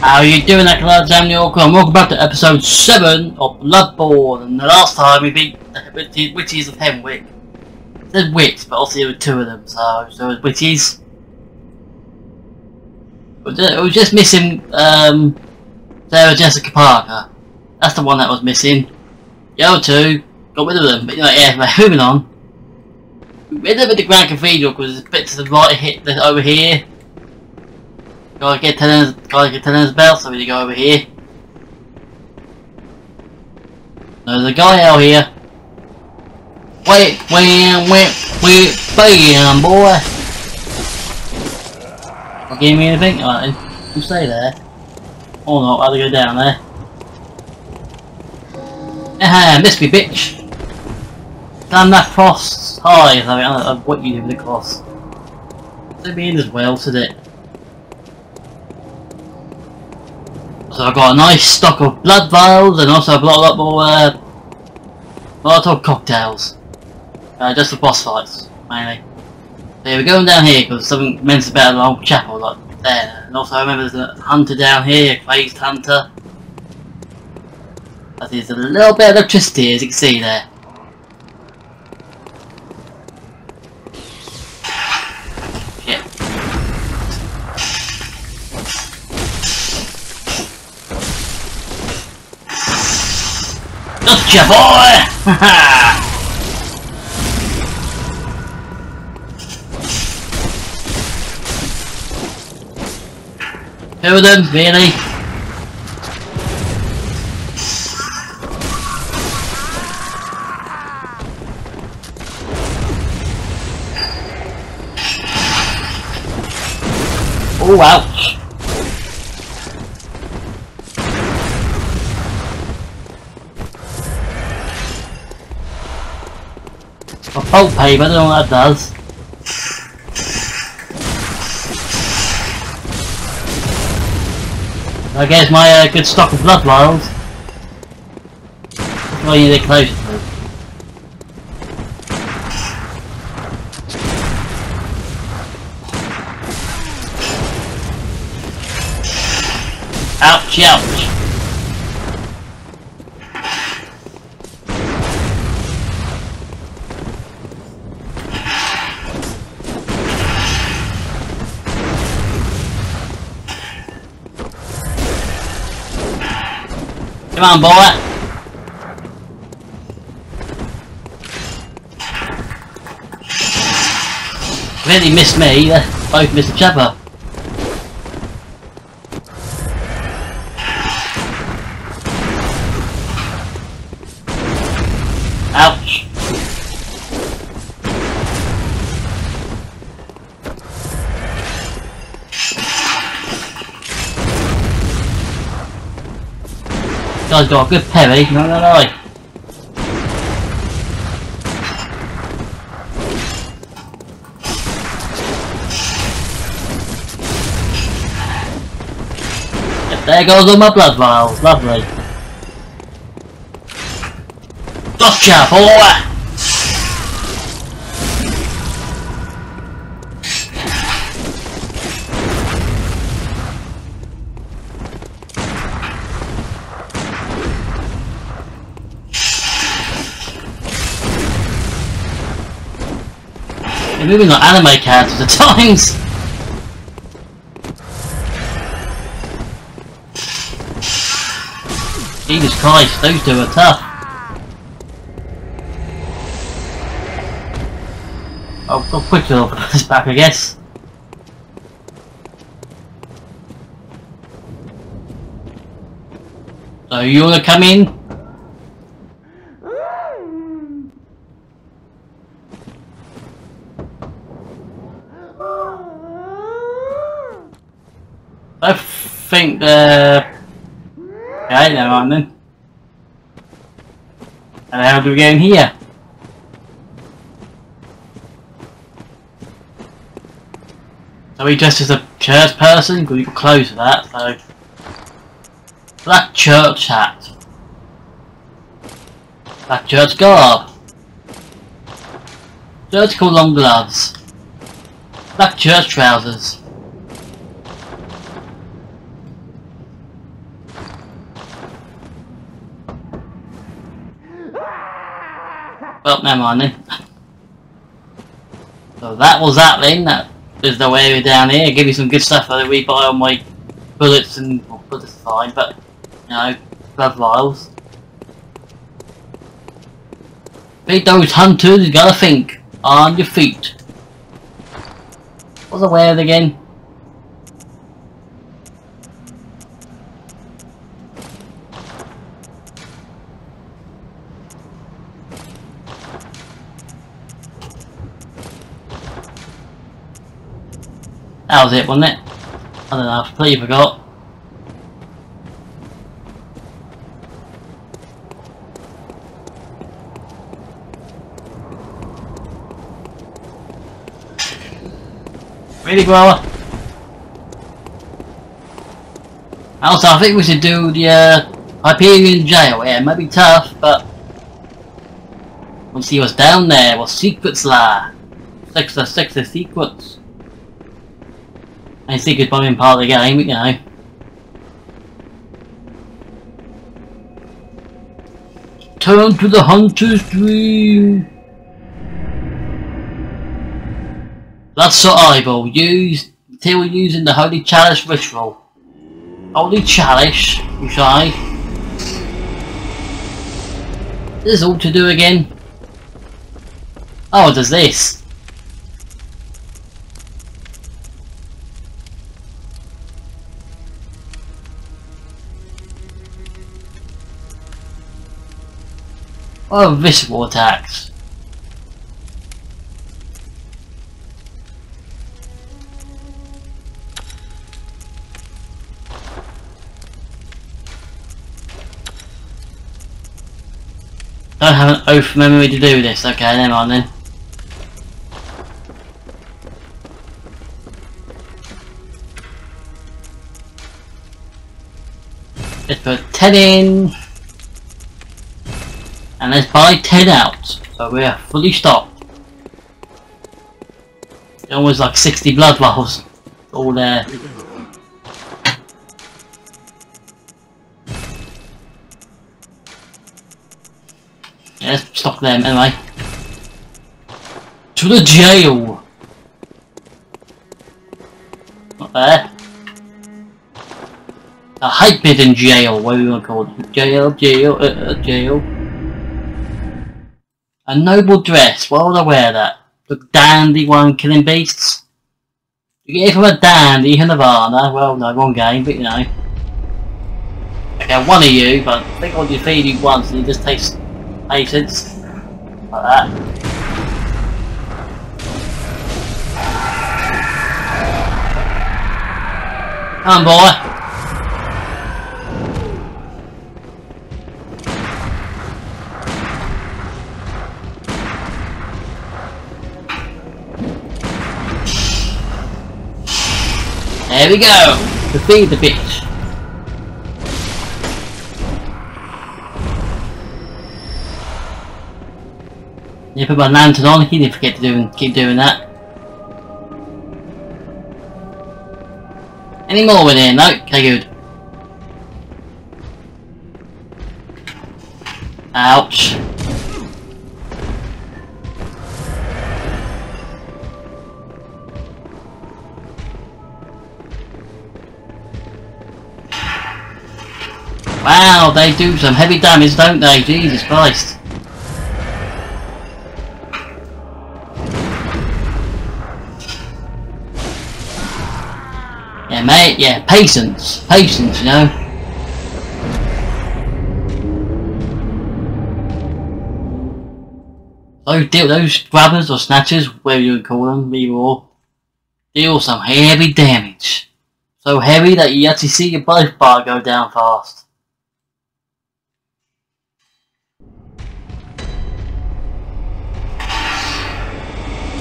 How you doing, Acolytes? I'm York, and welcome back to episode 7 of Bloodborne. And the last time we beat the Witches of Henwick. It said Witch, but obviously there were two of them, so it was Witches. It was just missing Sarah Jessica Parker. That's the one that was missing. The other two, got rid of them. But anyway, yeah, moving on. We ended up at the Grand Cathedral because it's a bit to the right, hit over here. Gotta get Tenor's belt, so we need to go over here. There's a guy out here. Wait, bam, boy! Not giving me anything? Alright, you stay there. Or not, I'll go down there. Aha, miss me, bitch! Damn that cross! Hi, I mean, I what you do with the cross. Let me in as well, did it? So I've got a nice stock of blood vials and also a lot more Molotov cocktails. Just for boss fights, mainly. So yeah, we're going down here because something mentions about an old chapel, like there. And also I remember there's a hunter down here, a crazed hunter. But there's a little bit of electricity, as you can see there. Gotcha, boy! Haha! Two of them, really? Oh, ouch! Oh, paper, I don't know what that does. I guess my good stock of blood vials. That's what you need to get close to. Ouch, ouch. Come on, boy! Really missed me, both missed the chopper. Ouch! Guy's got a good parry, not gonna lie. There goes all my blood vials, lovely. Gotcha, boy! Moving like anime characters at times! Jesus Christ, those two are tough! I've got quick to open this back, I guess. So, you wanna come in? I think yeah, never mind then. And how do we get in here? So Are we dressed as a church person? We've got clothes for that, so... Black church hat. Black church garb. Vertical long gloves. Black church trousers. Well, never mind then. So that was that then. That is the area down here. Give me some good stuff that I rebuy on my bullets and, well, bullets are fine, but, you know, blood vials. Beat those hunters, you gotta think. On your feet. What's the word again? That was it, wasn't it? I don't know, I completely forgot. Really, grower? Also, I think we should do the Hyperion jail. Yeah, it might be tough, but we'll see what's down there. What secrets lie? Six of secrets. And secrets probably in part of the game, you know. Turn to the hunter's dream. Bloodshot eyeball. Use until using the Holy Chalice ritual. Holy Chalice, you say? This is all to do again. Oh, it does this. Oh, visceral attacks. I don't have an oath memory to do this. Okay, never mind then. Let's put 10 in. And let's buy 10 out. So we're fully stocked. Almost like 60 blood vials. All there. Let's stop them anyway. To the jail! Not there. A Hyperion jail, what do you want to call it? Jail. A noble dress, why would I wear that? The dandy one killing beasts? You get it from a dandy in Nirvana, well no, wrong game, but you know. Okay, one of you, but I think I'll defeat you once and you just taste patience, like that. Come on, boy. There we go. Defeat the bitch. Yeah, put my lantern on, he didn't forget to keep doing that. Any more in here? No? Okay, good. Ouch. Wow, they do some heavy damage, don't they? Jesus Christ. Mate, yeah, patience, you know. Those grabbers or snatchers, whatever you would call them, we all deal some heavy damage. So heavy that you actually see your life bar go down fast.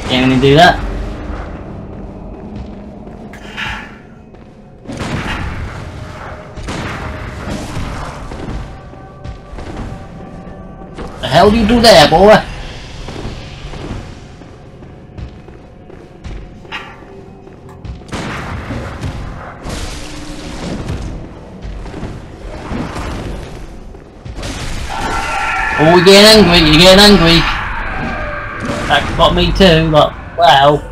Can't even do that. hell you do there, boy? Oh, you're getting angry, you're getting angry. That got me too, but wow.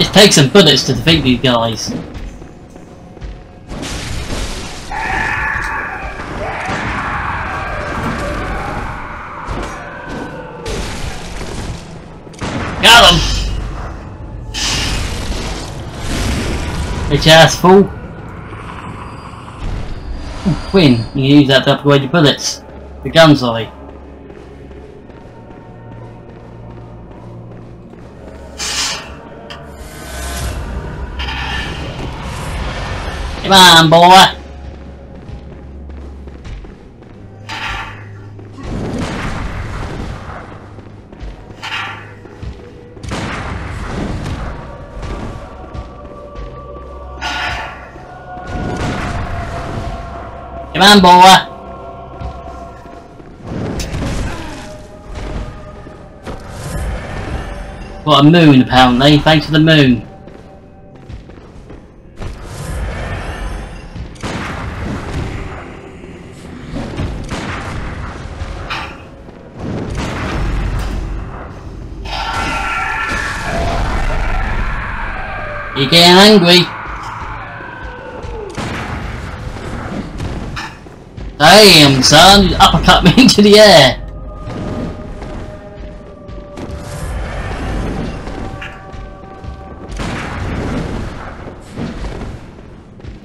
It takes some bullets to defeat these guys. Got him! Bitch ass fool. Quinn, you can use that to upgrade your bullets. The guns, sorry. Come on, boy. Come on, boy! What a moon, apparently. Thanks for the moon. You're getting angry. Damn, son, you uppercut me into the air!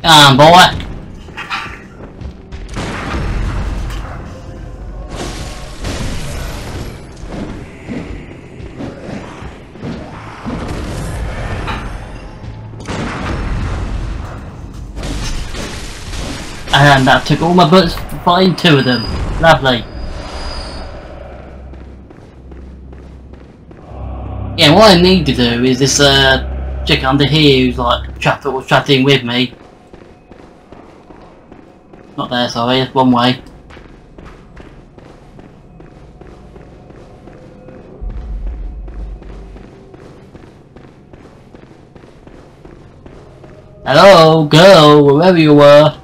Come on, boy! And that took all my bullets to find two of them. Lovely. Yeah, what I need to do is this chick under here who's like trapped in with me. Not there, sorry, that's one way. Hello, girl, wherever you were.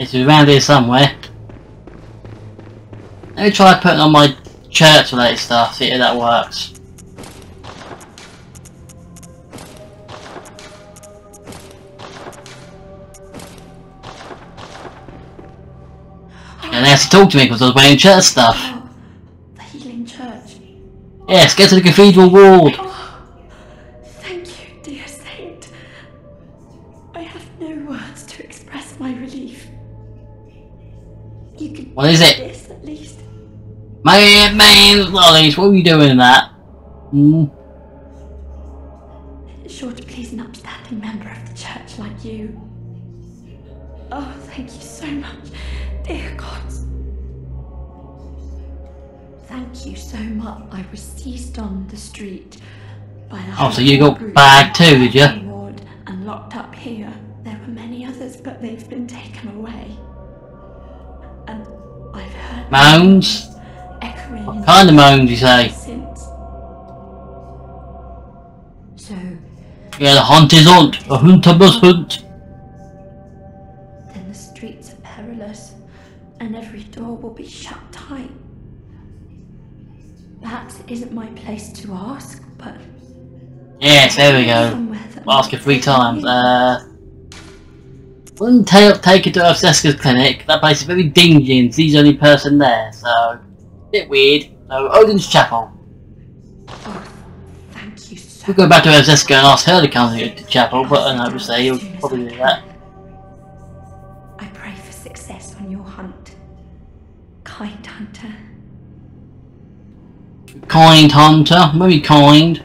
It's around here somewhere. Let me try putting on my church related stuff, see if that works. And they have to talk to me because I was wearing church stuff. Oh, the healing church. Yes, get to the cathedral ward. Oh, thank you, dear saint. I have no words to express my relief. You can what is it? This, at least. Man, lollies, what were you doing in that? Sure to please an upstanding member of the church like you. Oh, thank you so much, dear gods. Thank you so much. I was seized on the street by the so you got bagged too, did you? And locked up here. There were many others, but they've been taken away. And I've heard moans? Echoing. What kind of moans, you say? Since. So. Yeah, the hunt is on. The hunter must hunt. Then the streets are perilous, and every door will be shut tight. Perhaps it isn't my place to ask, but. Yes, there we go. We'll ask her 3 times. Wouldn't take her to Iosefka's clinic. That place is very dingy and she's the only person there, so bit weird. So Oedon's Chapel. Oh, thank you so we'll go back to Iosefka and ask her to come here to the chapel, but I don't know, say you'll probably do that. I pray for success on your hunt. Kind hunter. Kind hunter, very kind.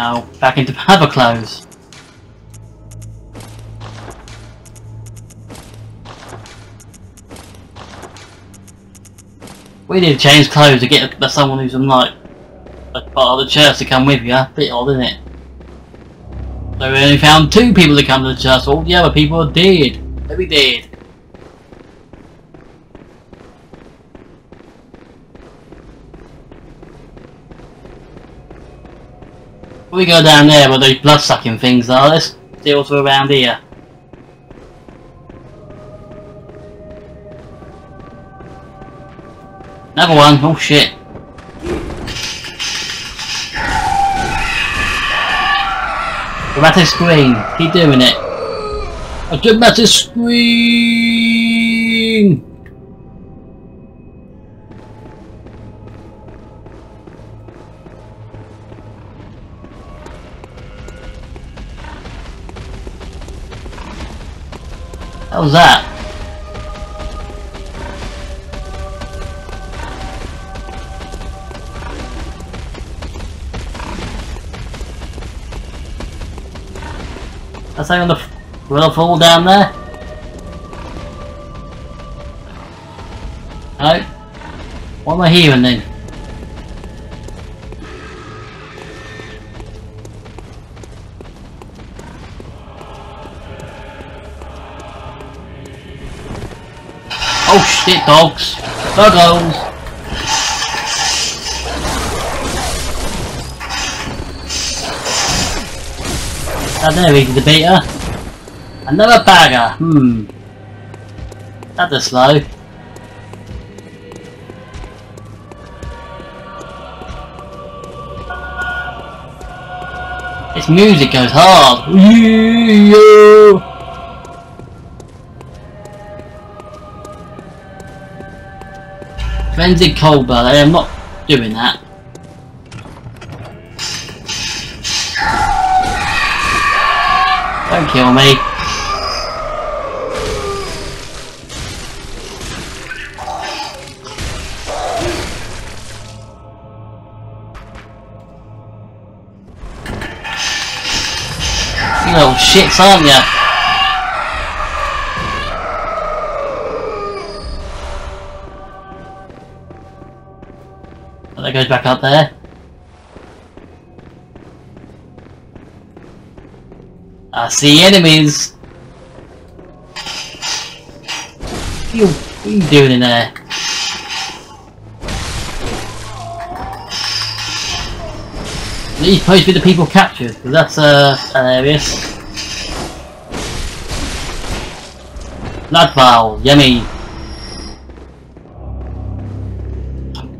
Now, back into other clothes. We need to change clothes to get someone who's unlike a part of the church to come with you. A bit odd, isn't it? So we only found two people to come to the church, all the other people are dead. They'll be dead. We go down there where those blood-sucking things are. Let's deal with around here. Another one. Oh shit. Dramatic scream. Keep doing it. A dramatic scream. What was that? That's like on the real fall down there? No? What am I hearing then? Oh shit, dogs! Doggos! Oh, there we go, beat her. Another bagger! That's slow. This music goes hard! Yeah. Frenzied cold blood, I'm not doing that. Don't kill me. You little shits, aren't ya? That goes back up there. I see enemies. What are you doing in there? These supposed to be the people captured, because that's hilarious. Blood Paarl, yummy.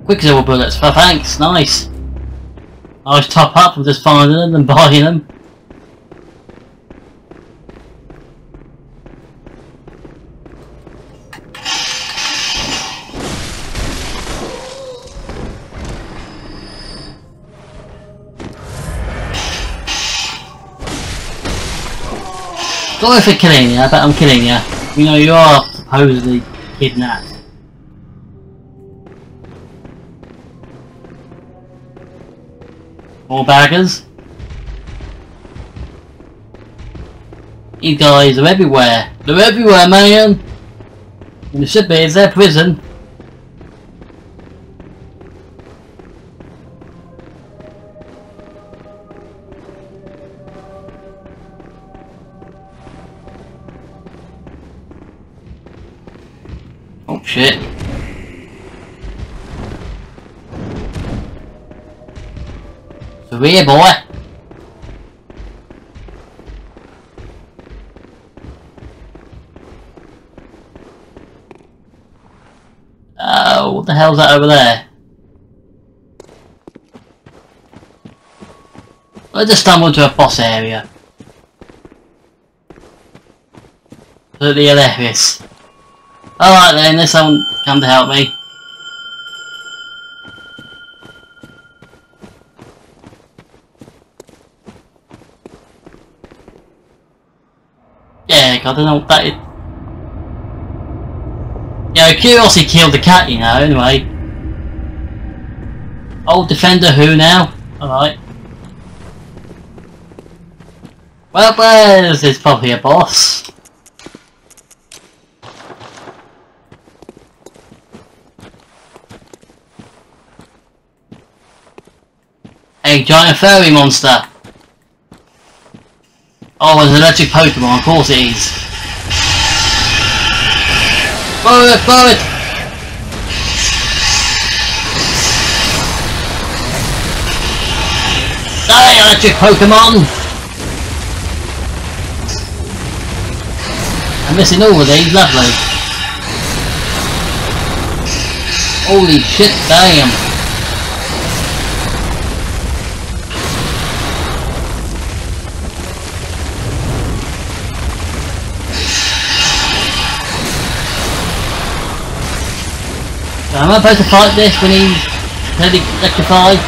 Quicksilver bullets, for thanks, nice. I was top up from just finding them and buying them. Sorry for killing you, I bet I'm killing you. You know you are supposedly kidnapped. More baggers. These guys are everywhere. They're everywhere, man. And it should be, it's their prison. Oh shit. Weird boy. Oh, what the hell's that over there? I just stumbled into a boss area. Absolutely hilarious. Alright then, there's someone come to help me. I don't know what that is. Yeah, curiosity killed the cat, you know, anyway. Old Defender who now? Alright. Well, Blaze is probably a boss. A giant furry monster. Oh, it's an electric Pokemon, of course it is. Forward, forward! Die, electric Pokemon! I'm missing all of these, lovely. Holy shit, damn. Am I supposed to fight this when he's electrified?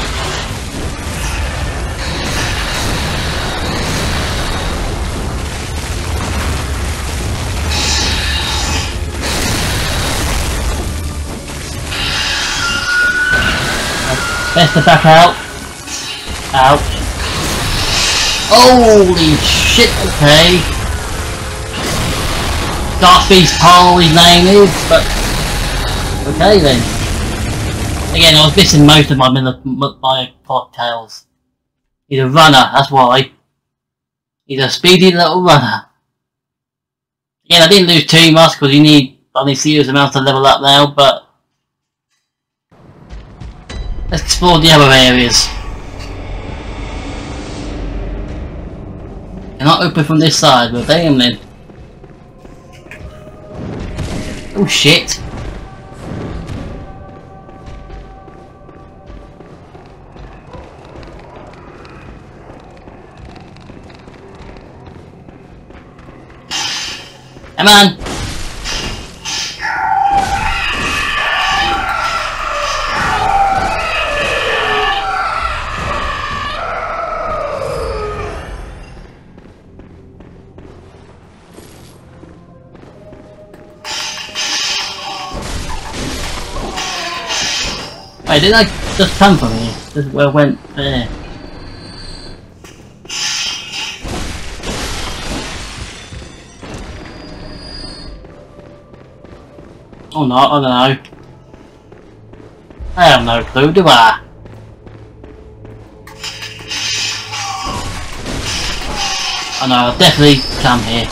Best to back out. Ouch. Holy shit, okay. Darkbeast Paarl his name is, but... okay then. Again, I was missing most of my cocktails. He's a runner, that's why. He's a speedy little runner. Again, I didn't lose too much because you need only serious amounts to level up now, but... let's explore the other areas. Cannot open from this side, well damn then. Oh shit. Come on! Wait, didn't I just come from here? This is where I went there. Or not, I don't know. I have no clue, do I? I know, I'll definitely come here.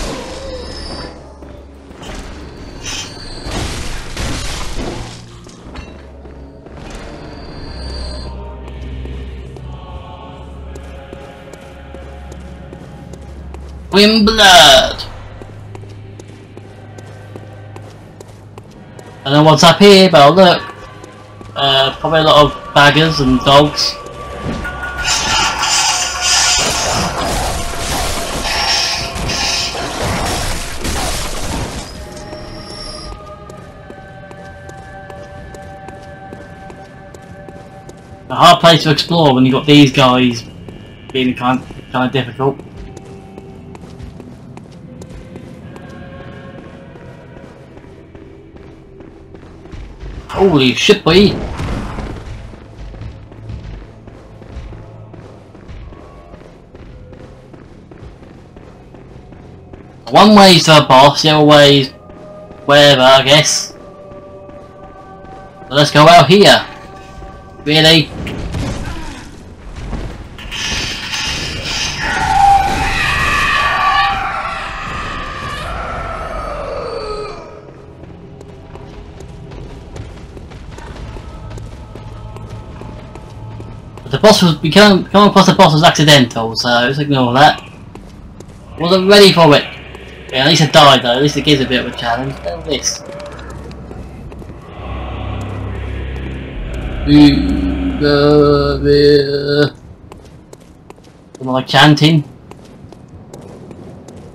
Wind blood! I don't know what's up here, but I'll look. Probably a lot of baggers and dogs. A hard place to explore when you've got these guys being kind of difficult. Holy shit, boy! One way's to a boss, the other way's wherever, I guess. So let's go out here. Really? The boss was coming across the boss was accidental, so let's ignore that. Wasn't ready for it. Yeah, at least I died though, at least it gives a bit of a challenge. Look at this. Am I chanting?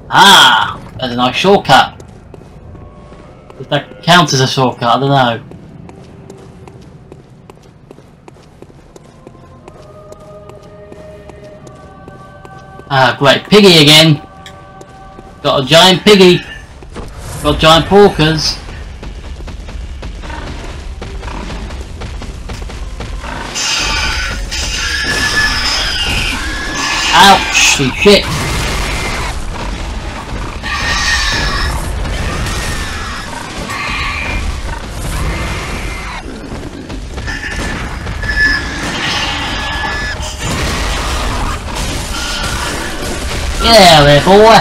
Ah! That's a nice shortcut. If that counts as a shortcut, I don't know. Ah, great. Piggy again. Got a giant piggy. Got giant porkers. Ouch, shit. Get out of there, boy!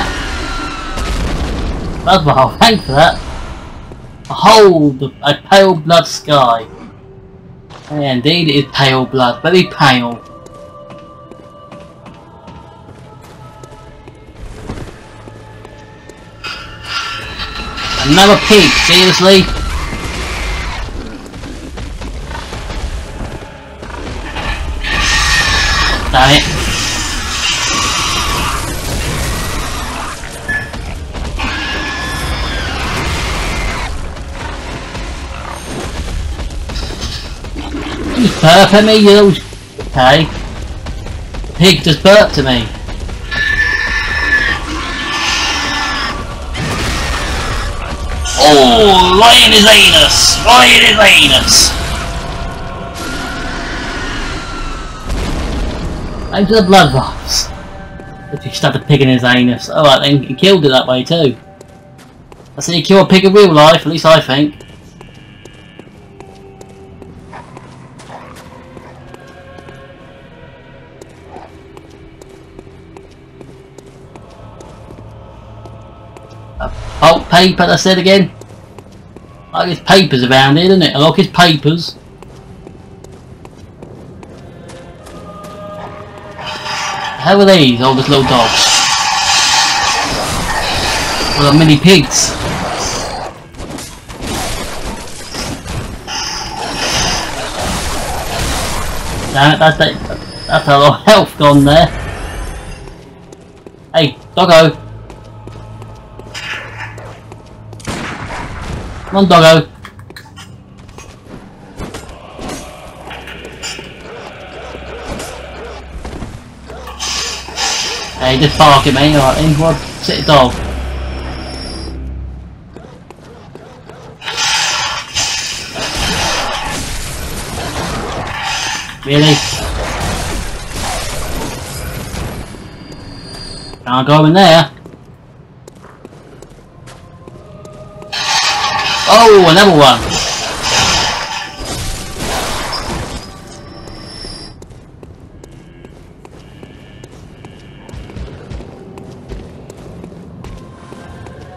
Bloodborne, thanks for that. Behold a pale blood sky. And indeed it is pale blood, very pale. Another pig, seriously? Damn it. You burp at me, you. Okay. The pig just burped at me. Oh, right in his anus! Right in his anus! Thanks for the blood loss. If you stabbed a pig in his anus. Alright then, he killed it that way too. I say you kill a pig in real life, at least I think. Bulk paper, that's it again. Like there's papers around here, isn't it? I like his papers. How are these, all these little dogs? Well, they're mini pigs. Damn it, that's a lot of health gone there. Hey, doggo. Come on, doggo. Hey, just bark at me. Alright, in one, sit dog. Really? Can't go in there. Oh, another one!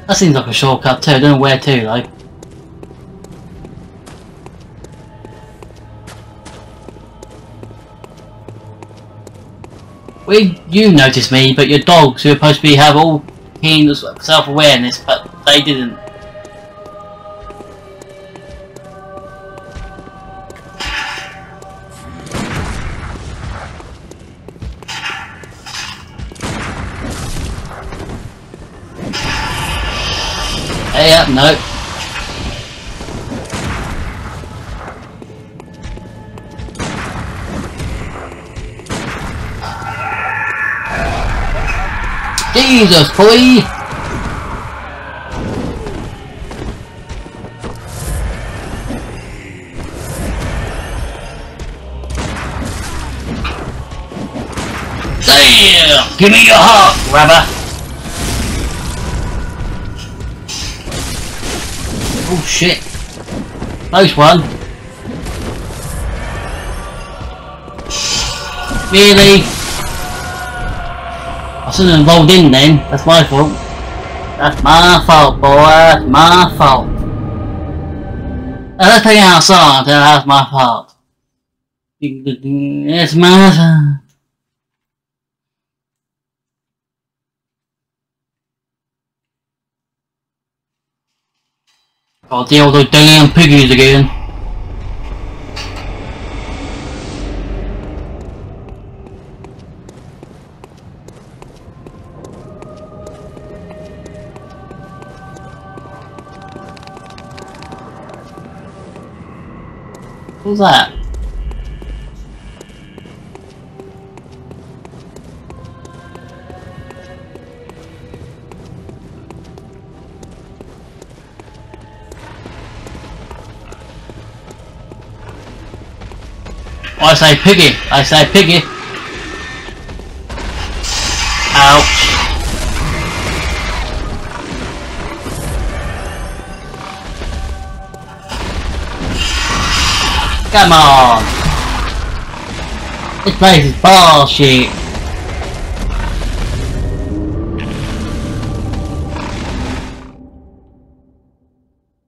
That seems like a shortcut too, I don't know where to, like. Well, you noticed me, but your dogs who are supposed to be have all keen self-awareness, but they didn't. No. Jesus, boy! Damn! Give me your heart, grabber! Oh shit! Nice one! Really? I shouldn't have rolled in then, that's my fault. That's my fault, boy, that's my fault. Now let's play outside, that's my fault. It's my fault. I'll deal with those damn piggies again. Who's that? I say piggy, I say piggy. Ouch. Come on. This place is bullshit.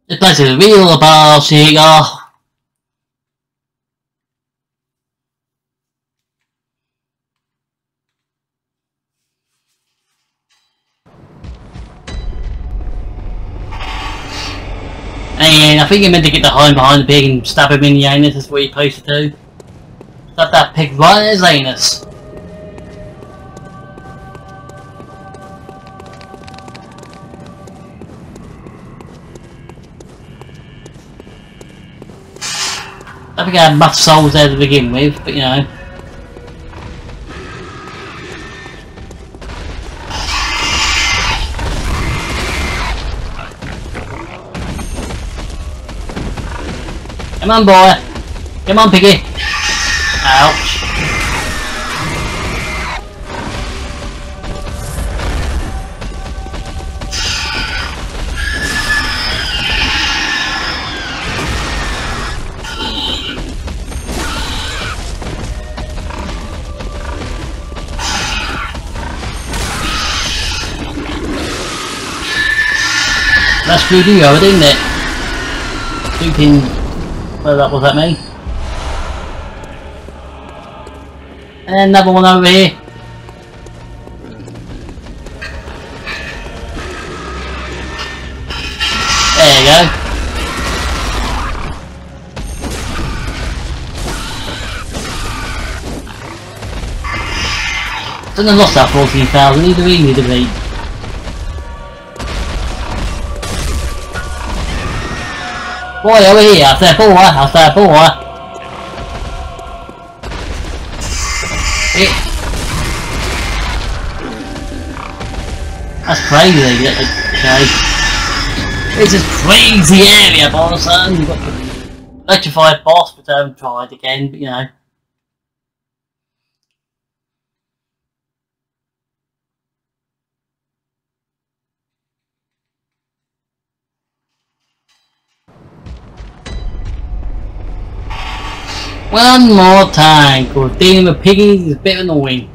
It plays a real about cigar. And I think he meant to get the home behind the pig and stab him in the anus. That's what you're supposed to do. Stab that pig right in his anus. I think I had much souls there to begin with, but you know. Come on, boy. Come on, piggy. Ouch. That's pretty good, isn't it? Shooting. Well, that was at me. And another one over here. There you go. Don't have lost that 14,000 either, we did we? Boy over here, how's that boy? How's that boy? It. That's crazy, okay. This is crazy area, boss. You've got the electrified boss, but don't try it again, but you know. One more time, because dealing with piggies is a bit annoying.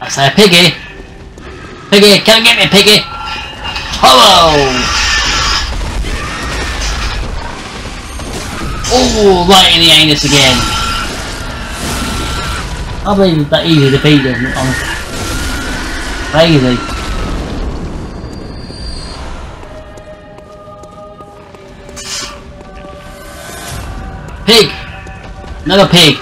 I say piggy! Piggy, come get me piggy! Hello! Oh, right in the anus again. I believe it's that easy to beat them, honestly. Crazy. Pig! Another pig!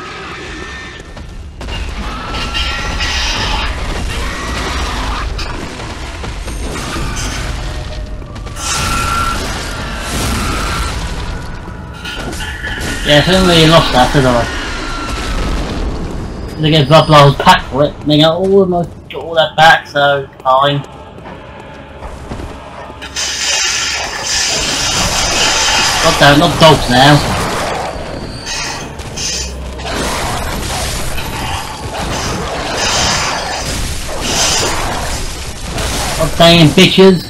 Yeah, I haven't really lost that, did I? They get Bloodborne's pack for it, and they almost got all that back, so fine. God damn, not dogs now. God damn bitches.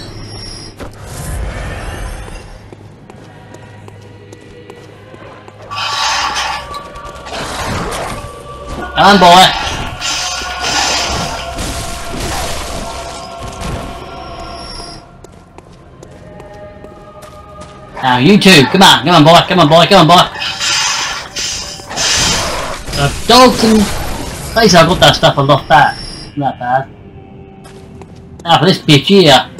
Come on, boy! Now you two, come on, come on boy, come on boy, come on boy! The dogs and... At least I got that stuff, I lost that. Not bad. Now for this bitch here.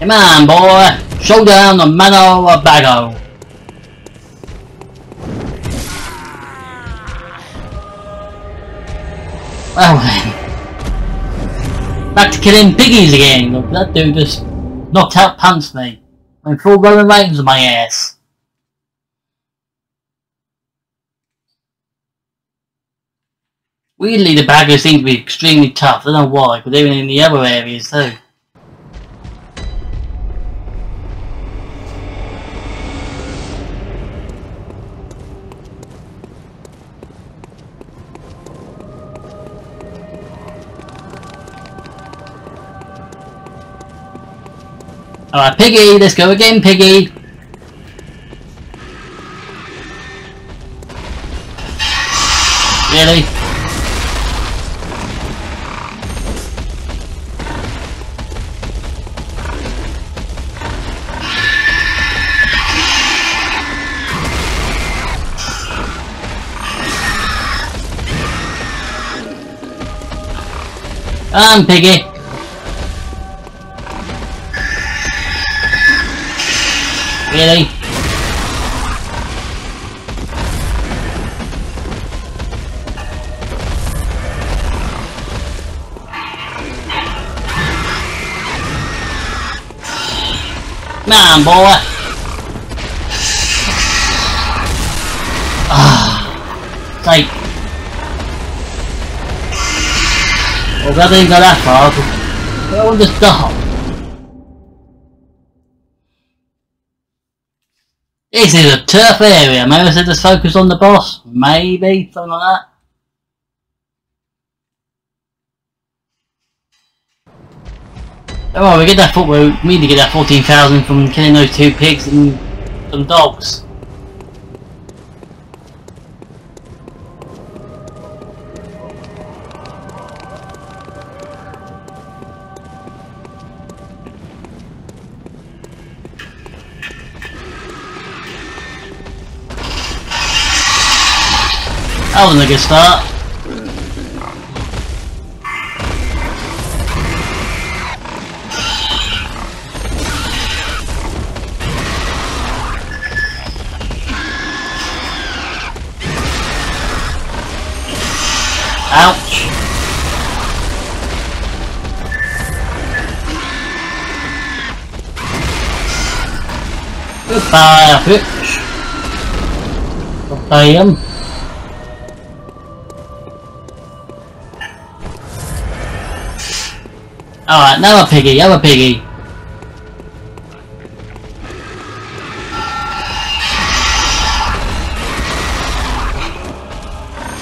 Come on, boy! Show down the mano a bago! Well then. Back to killing piggies again! Look, that dude just knocked out pants me. I'm full Roman Reigns on my ass. Weirdly, the baggers seem to be extremely tough. I don't know why, but even in the other areas too. Alright, Piggy, let's go again, Piggy! Really? Piggy! Really? Come on, boy! Ah, like... Well, glad I didn't go that far, because I wanted to stop. This is a tough area. Maybe I should just focus on the boss. Maybe, something like that. Alright, we get that we need to get that 14,000 from killing those two pigs and some dogs. That wasn't a good start. Ouch. Goodbye, bitch. Goodbye, Alright, now I'm a piggy.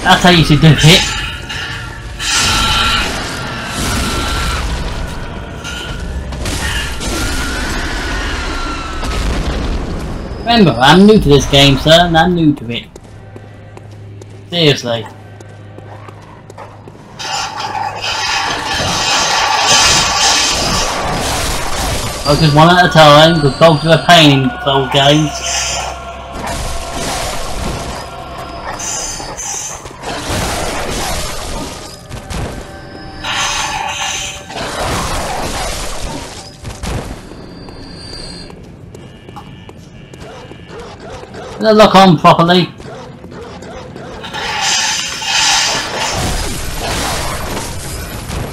That's how you should do it. Remember, I'm new to this game, sir, and I'm new to it. Seriously. Just one at a time, because dogs are a pain in old games. They'll lock on properly.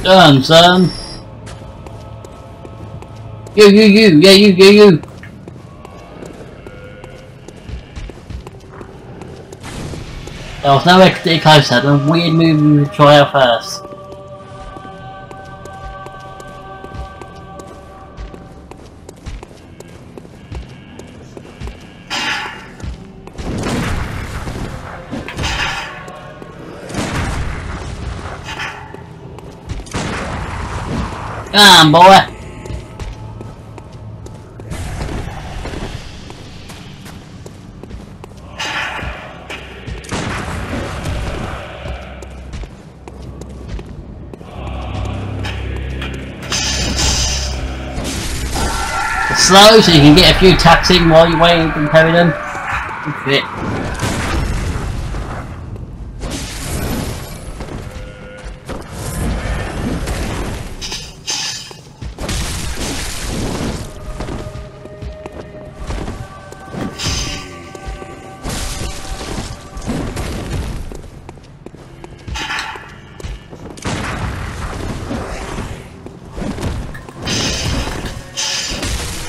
Damn, son. You. There was no way to get closer, the weird move we would try out first. Come on, boy! Slow, so you can get a few taps in while you're waiting and carry them. That's it.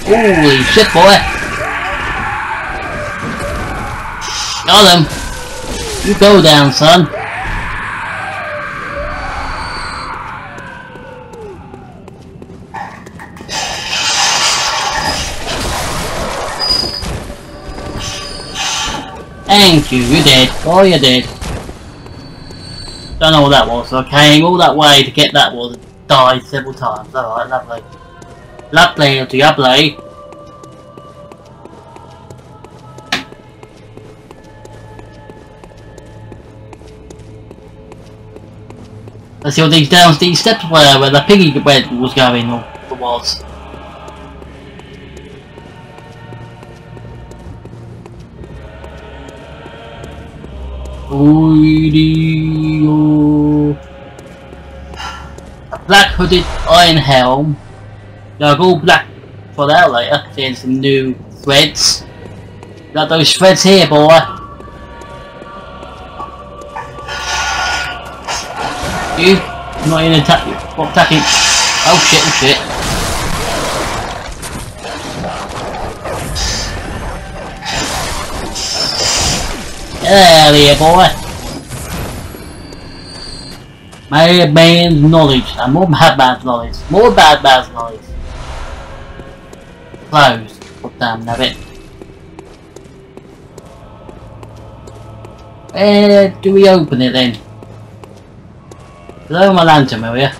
Holy shit, boy! Got him! You go down, son! Thank you, you're dead. Oh, you're dead. Don't know what that was, so I came all that way to get that one. Died several times. Alright, lovely. not playing until you play. Let's see what these downstairs steps were, where the piggy bed was going, or the walls. A black hooded iron helm. They'll go black for that later, seeing some new threads. Got those threads here, boy. You not in attack, what attacking? Oh shit, oh shit. Get out of here, boy. Mad man's knowledge, and more bad man's knowledge, more bad man's knowledge. Closed, oh damn nabbit. Where do we open it then? Blow my lantern, will ya?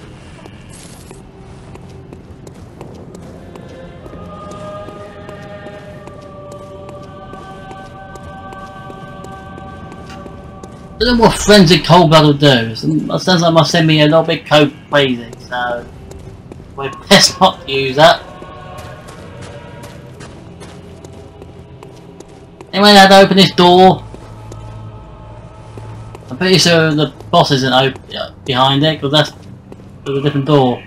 I don't know what forensic cold blood will do. It sounds like my send me a little bit code crazy, so we're best not to use that. Anyway, I had to open this door. I'm pretty sure the boss isn't behind it, because that's a different door.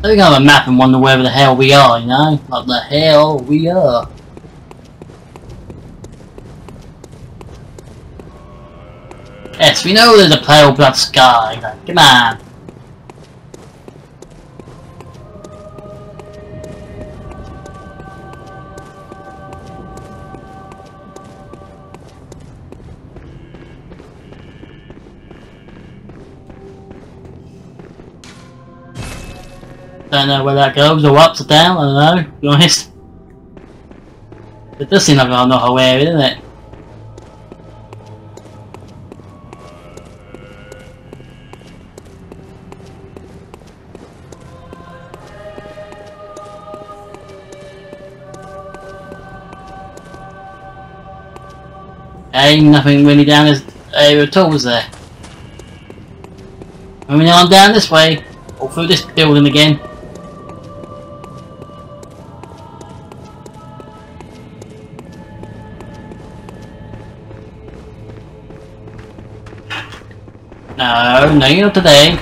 So we can have a map and wonder where the hell we are, you know? Like the hell we are. Yes, we know there's a pale blood sky, you know? Come on. Don't know where that goes, or up or down, I don't know, to be honest. It does seem like I'm not aware, isn't it? Ain't nothing really down this area at all, was there? I mean, I'm down this way, or through this building again. No, no, you're not today.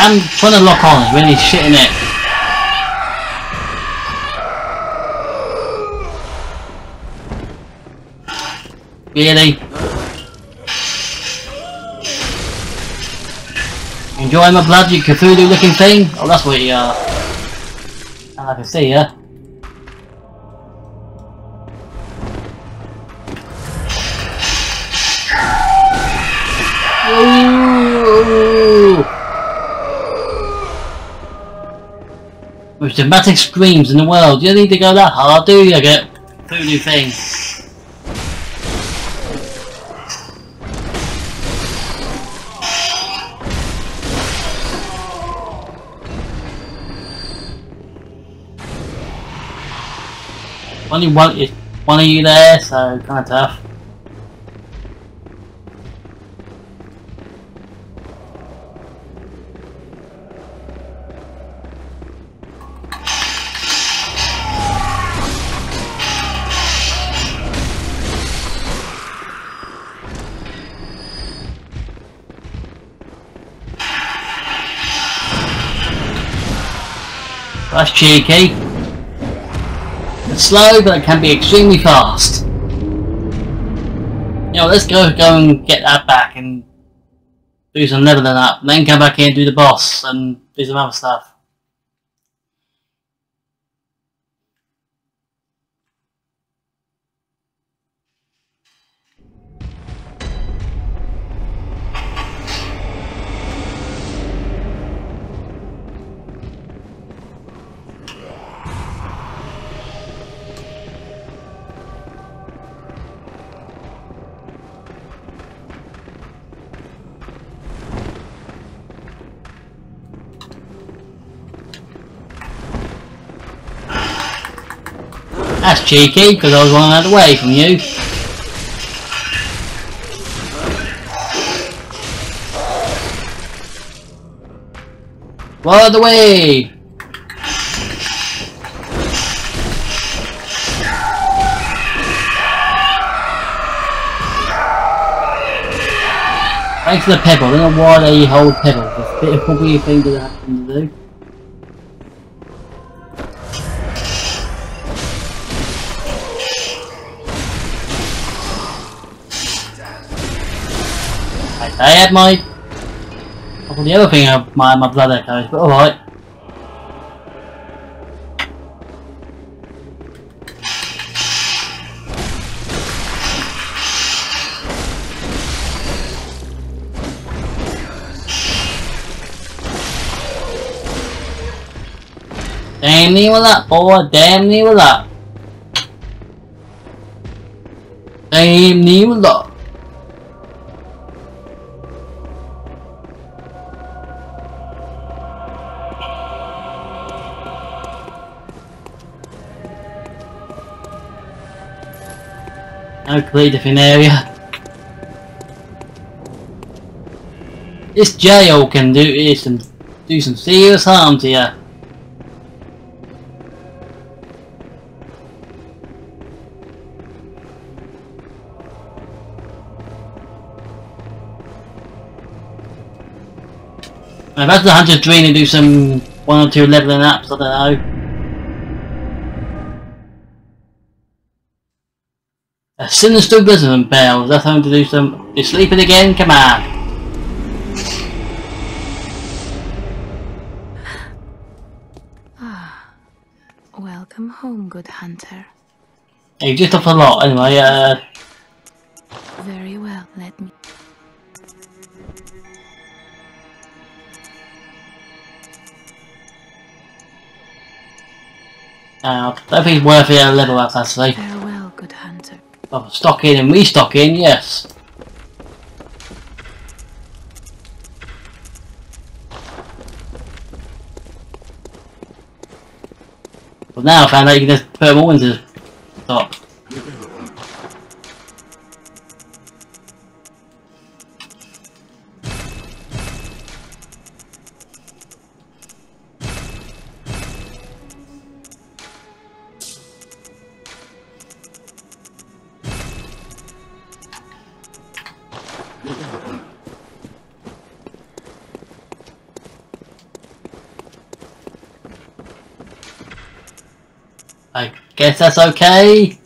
I'm trying to lock on, it's really shitting it. Really? Enjoy my blood, you Cthulhu looking thing? Oh, that's what you are. I can see ya. Most dramatic screams in the world. You don't need to go that hard, do you? Get Cthulhu thing. Only one of you there, so kind of tough. That's cheeky. It's slow, but it can be extremely fast. you know, let's go and get that back and do some leveling up, and then come back here and do the boss and do some other stuff. That's cheeky, because I was running out of the way from you. Run out of the way! Thanks for the pebble. I don't know why they hold pebble. It's a bit of a weird thing to happen to do. I had my... well, the other thing of my blood echoes, but alright. Damn near was up, boy, damn near was up. Damn near was up. A completely different area. This jail can do some serious harm to you. I've had the hunter's dream to do some 1 or 2 leveling ups. I don't know. A sinister resident bells, that's time to do some. You're sleeping again? Come on. Ah, welcome home, good hunter. Hey, just off a lot anyway, Very well, let me. I don't think it's worth it a level up, actually. Farewell, good hunter. Oh, stocking and restocking, yes. Well, now I found out you can just put them all into the top. I guess that's okay.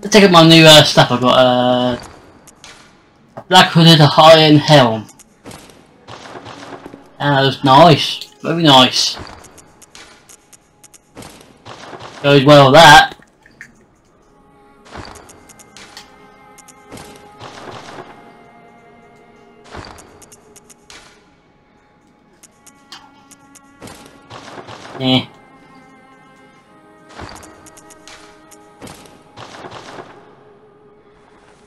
Let's take up my new stuff. I've got a black hooded iron helm. That was nice, very nice. Goes well with that. Eh.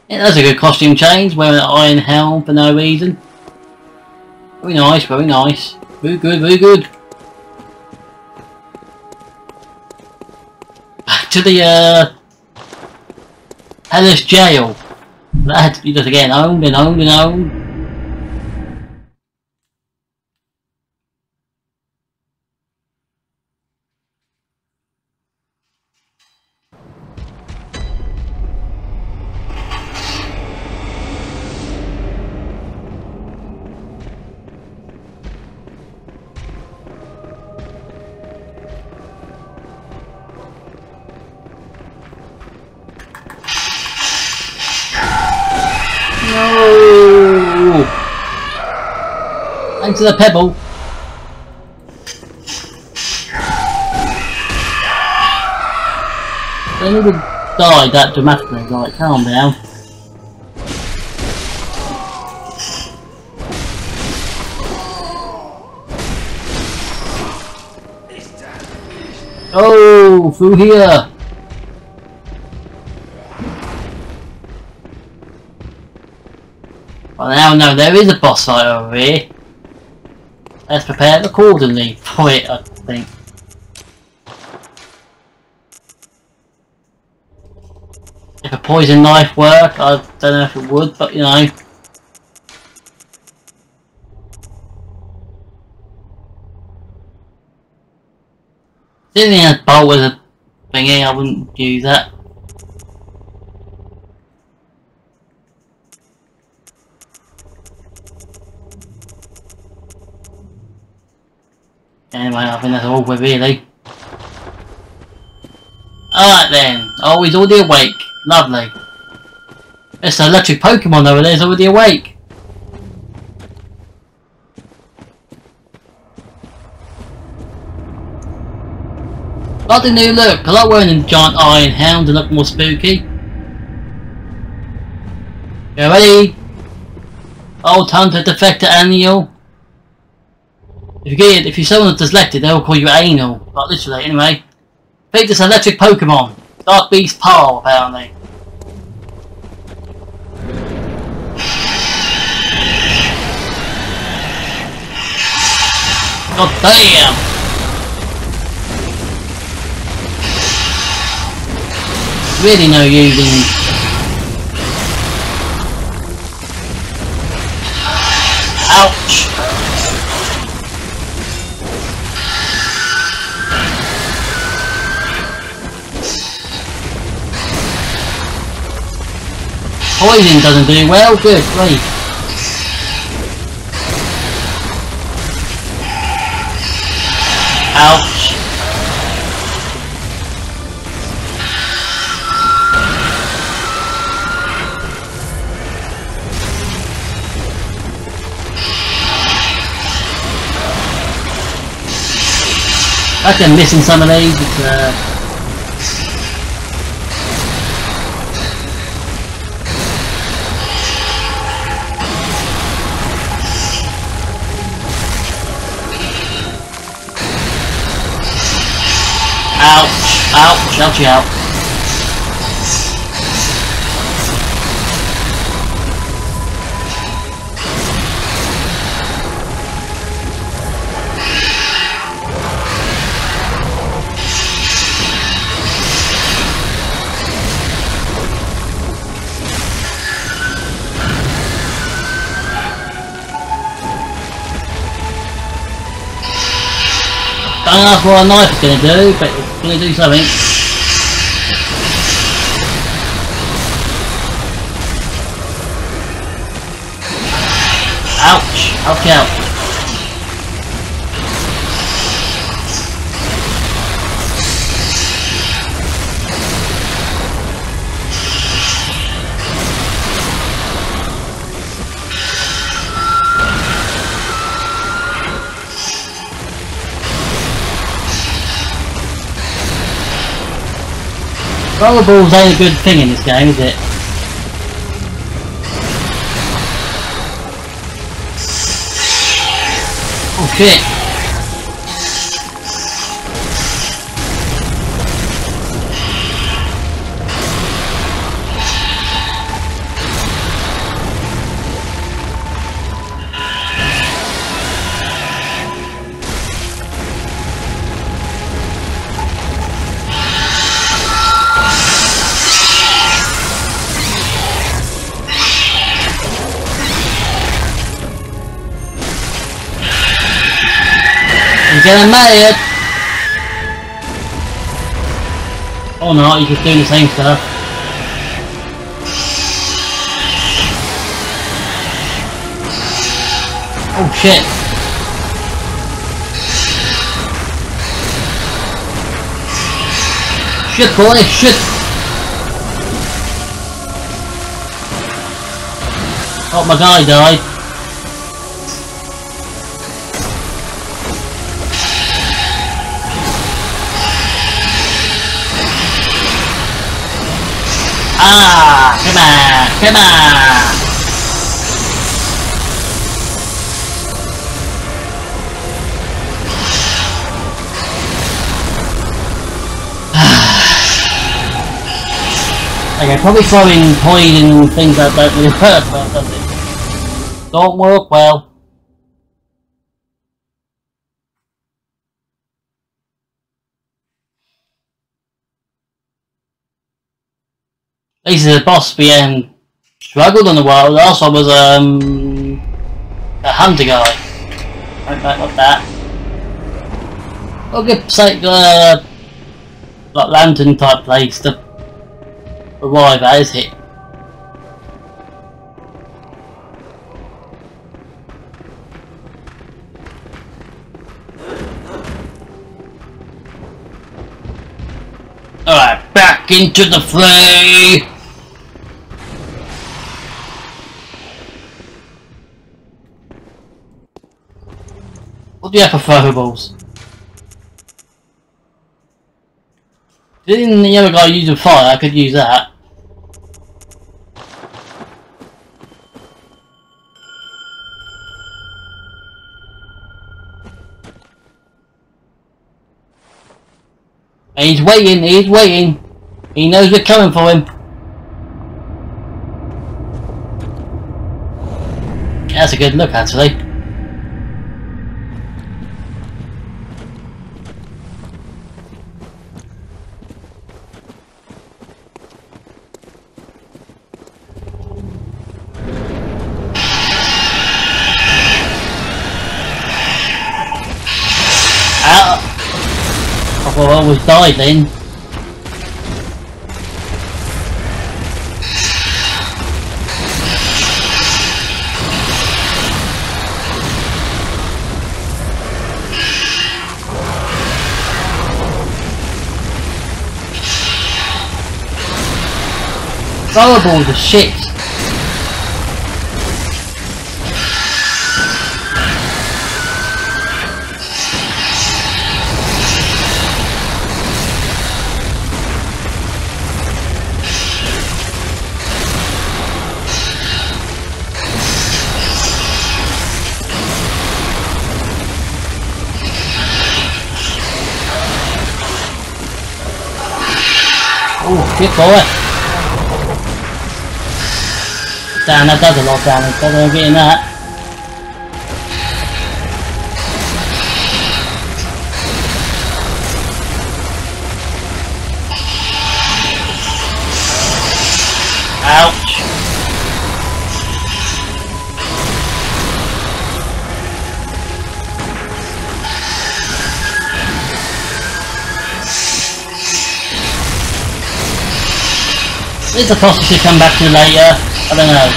Yeah, that's a good costume change, wearing an iron helm for no reason. Very nice, very nice. Very good, very good. Back to the hellish jail. That had to be just again owned and owned and owned. Thanks for the pebble. They would have died that dramatically, like, calm down. Oh, through here! Well, now I know there is a boss fight over here. Let's prepare accordingly for it, I think. If a poison knife worked, I don't know if it would, but you know. Didn't have a bolt as a thingy, I wouldn't do that. Anyway, I think that's all we're really. Alright then. Oh, he's already awake. Lovely. It's an electric Pokemon over there, he's already awake. Like the new look. I like wearing a giant iron hound to look more spooky. You ready? Old Hunter Defector Annual. If you get it, if you someone selected, they'll call you anal, but literally, anyway. Pick this electric Pokemon, Darkbeast Paarl, apparently. God damn! Really no using. Ouch! Poison doesn't do well, good, great. Ouch. I think I'm missing some of these, but ouch, ouch, ouch, ouch. I don't know if what a knife's gonna do, but it's gonna do something. Ouch! Ouch out. Rollerballs ain't a good thing in this game, is it? Oh shit! Getting mad! Oh no, you just doing the same stuff. Oh shit! Shit boy, shit! Oh, my guy died. Ah, come on, come on. Okay, probably throwing coin and things like that really hurt, doesn't it? Don't work well. This is a boss we struggled on the world. The last one was a hunter guy. Right back like that. Oh, good sake, the like lantern type place to arrive at, is it? Alright, back into the fray! What do you have for throwables? Didn't the other guy use a fire? I could use that. And he's waiting, he's waiting. He knows we're coming for him. That's a good look, actually. Well, I almost died then. Throwables are shit. Good boy. Damn, that does a lot of damage, but I'm getting that. It's a boss we should come back to later, I don't know.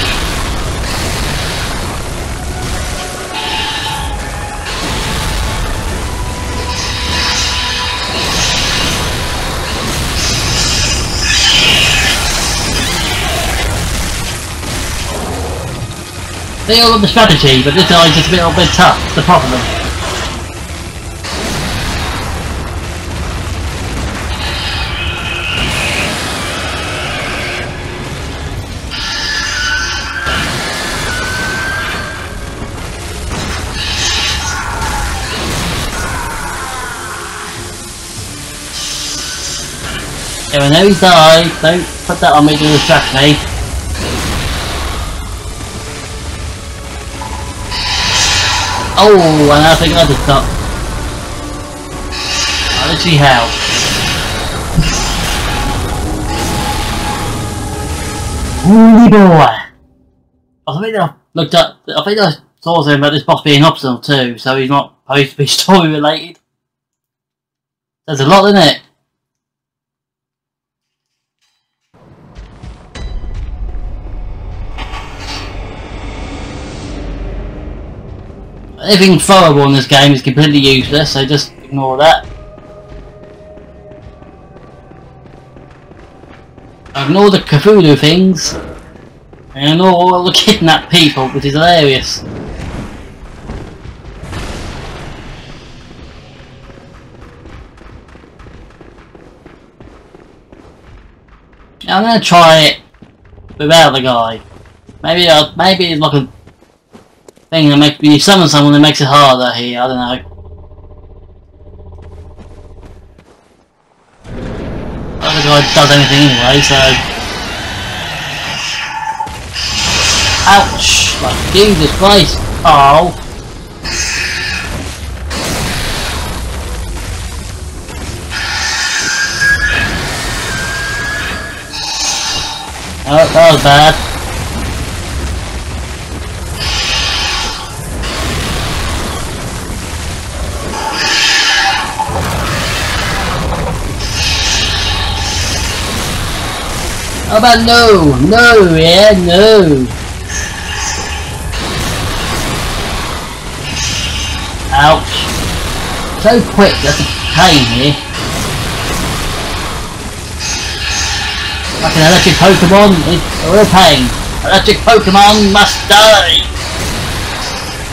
They all have the strategy, but this guy's just a little bit tough, that's the problem. I know he died, don't put that on me to distract me. Oh, and I think I just got... I don't see how. Holy boy! I think I looked up, I think I saw something about this boss being optional too, so he's not supposed to be story related. There's a lot in it. Anything throwable in this game is completely useless, so just ignore that. Ignore the Cthulhu things, and ignore all the kidnapped people, which is hilarious. Now I'm going to try it with that other guy. Maybe it's like a thing that makes you summon someone that makes it harder here, I don't know. The other guy does anything anyway, so... Ouch! Like, Jesus Christ! Oh! Oh, that was bad. How about no? No, yeah, no. Ouch. So quick, that's a pain here. Like an electric Pokemon, it's a real pain. Electric Pokemon must die.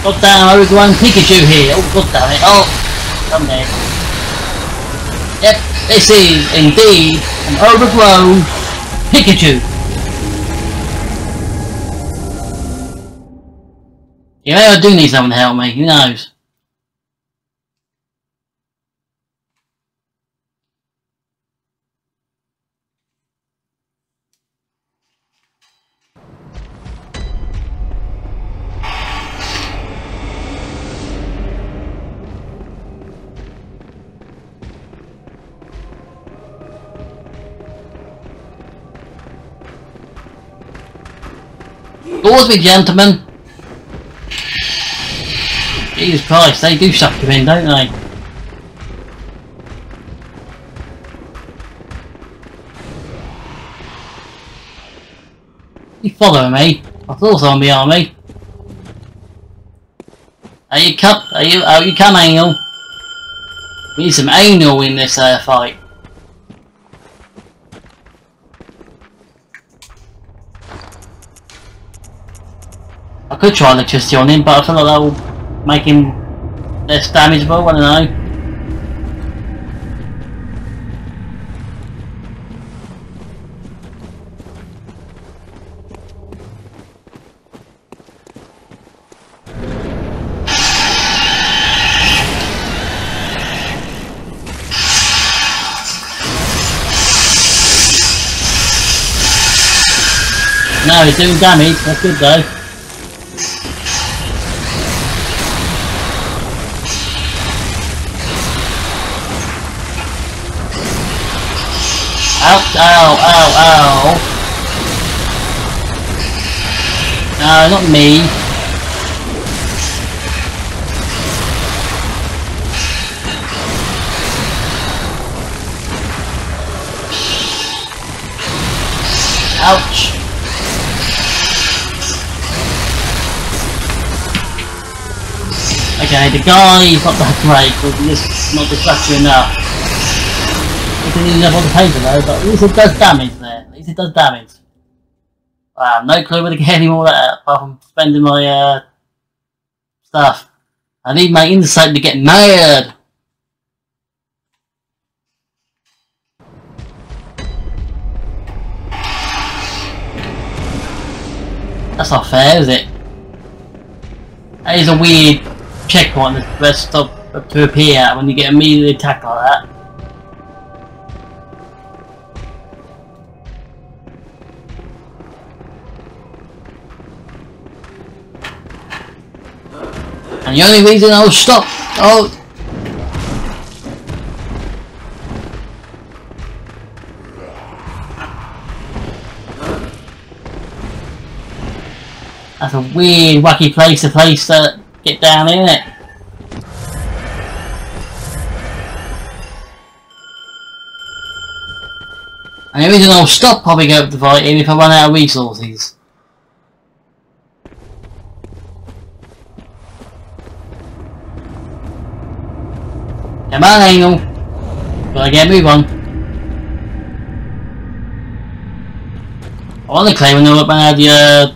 God damn, I was one Pikachu here. Oh, god damn it. Oh, come here. Yep, this is indeed an overgrown Pikachu! Yeah, maybe I do need someone to help me, who knows? Towards me, gentlemen. Jesus Christ, they do suck you in, don't they? You following me? I thought someone behind me. Are you come anal? We need some anal in this fight. I could try electricity on him, but I feel like that will make him less damageable, I don't know. No, he's doing damage, that's good though. Ow, ow, ow, ow. No, not me. Ouch. Okay, the guy's not that great, but he's not distracting enough. I didn't even know what to pay for though, but at least it does damage there. At least it does damage. Wow, no clue where to get any more of that apart from spending my stuff. I need my insight to get mad. That's not fair, is it? That is a weird checkpoint that's supposed to appear at when you get immediately attacked like that. And the only reason I'll stop, oh! That's a weird, wacky place to get down in, it? And the reason I'll stop popping up the fight even if I run out of resources. Come on, Angle! Gotta get a move on. I want to claim I know about the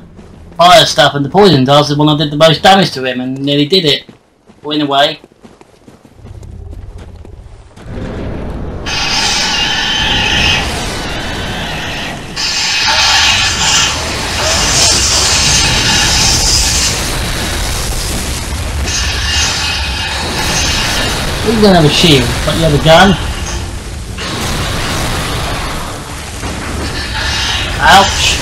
fire stuff and the poison darts is the one I did the most damage to him and nearly did it. But in a way. He doesn't have a shield, but you have a gun. Ouch.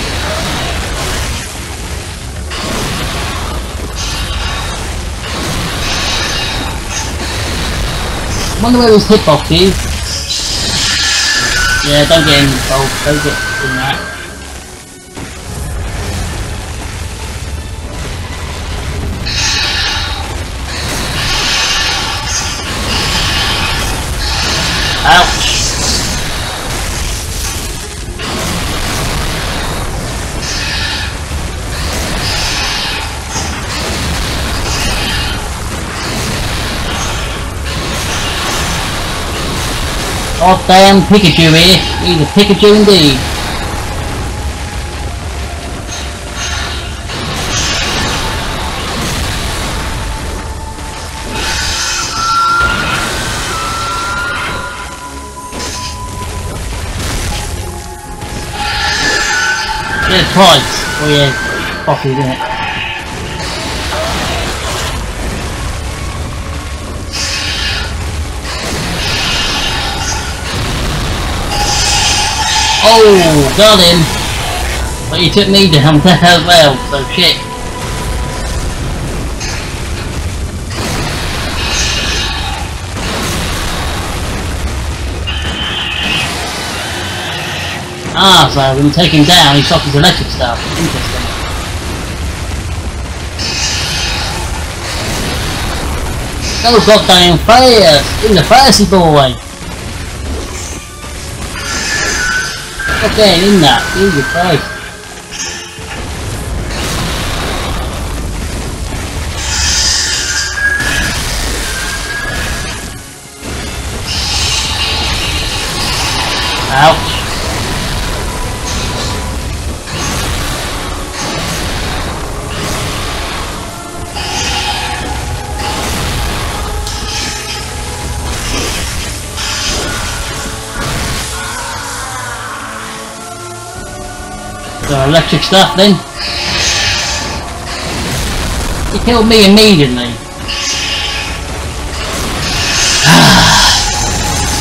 I wonder where his hitbox is. Yeah, don't get involved, don't get in that. God damn Pikachu here, he's a Pikachu indeed. Get a prize. Oh yeah, bosses, isn't it? Oh, got him! But he took me down there as well, so shit. Ah, so when you take him down, he stops his electric stuff. Interesting. Oh, goddamn fires! He's a fancy boy! Okay, in that, Jesus Christ. Ouch. Electric stuff then. He killed me immediately.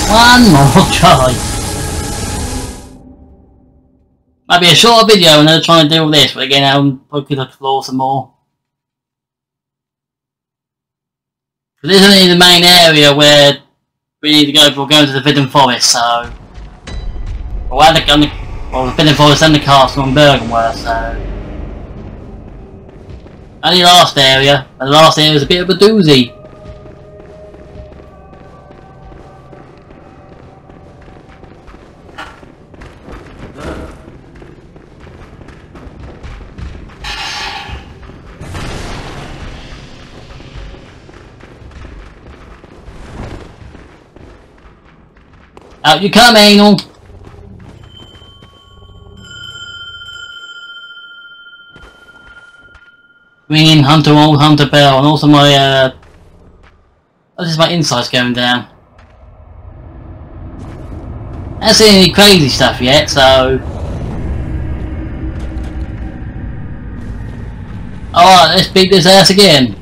One more try. Might be a shorter video and I'm trying to deal with this, but again I'm probably going to explore some more. But this isn't the main area where we need to go before going to the Vidden Forest, so... Well, I had to go. Well, we've been in Forest and the castle on Bergenworth, so... Only last area, and the last area is a bit of a doozy. Out you come, Anal! Ringing Hunter, Old Hunter Bell, and also my, oh, this is my insights going down. I haven't seen any crazy stuff yet, so... Alright, let's beat this ass again.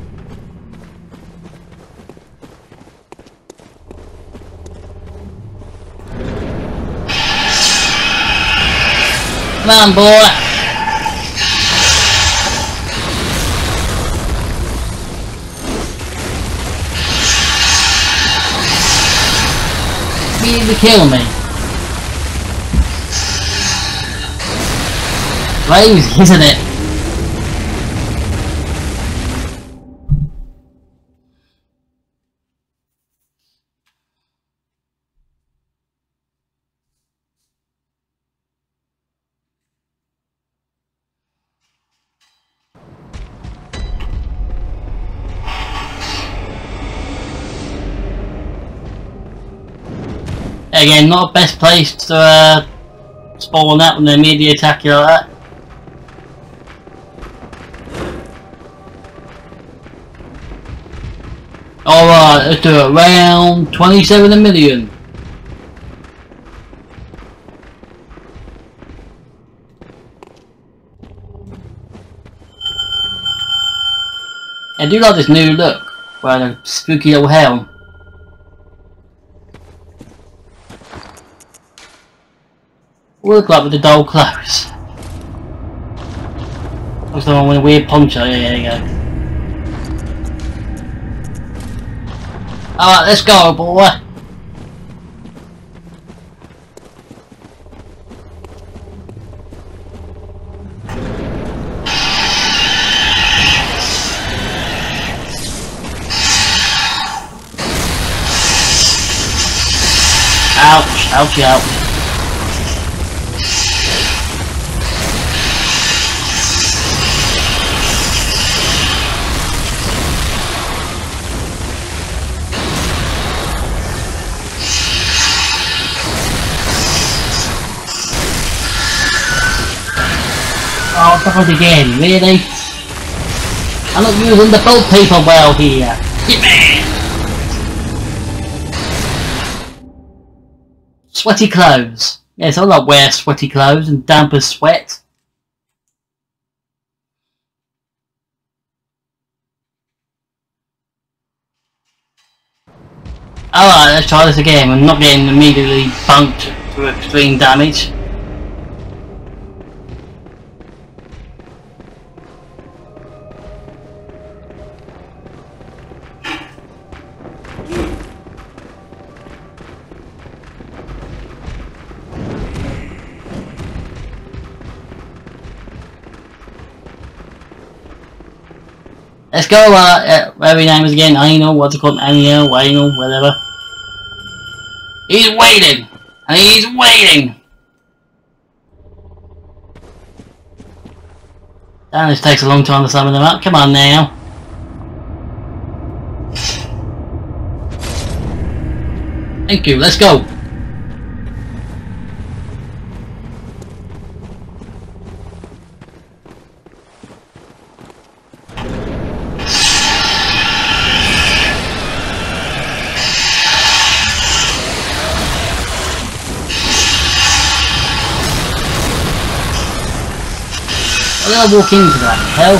Come on, boy! To kill me. Crazy, isn't it? Again, not the best place to spawn that when they immediately attack you like that. Alright, let's do it. Round 27 a million. I do like this new look, where the spooky little hell. We look like with the dull clothes. That was the one with a weird poncho. Yeah, there you go. Alright, let's go, boy! Ouch, ouch, ouch. Oh, God again, really? I'm not using the bolt paper well here. Sweaty clothes. Yes, I like wear sweaty clothes and damp as sweat. Alright, let's try this again. I'm not getting immediately bunked for extreme damage. Let's go, whatever your name is again, Anil, what's it called, Anil, Anil, whatever. He's waiting! And he's waiting! Damn, this takes a long time to summon them up, come on now. Thank you, let's go! I walk into that hell.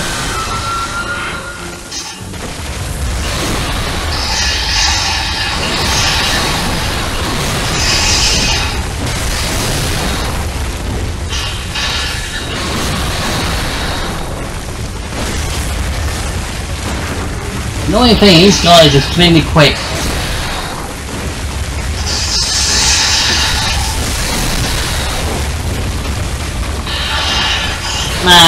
Annoying thing, this guy is extremely quick. Man.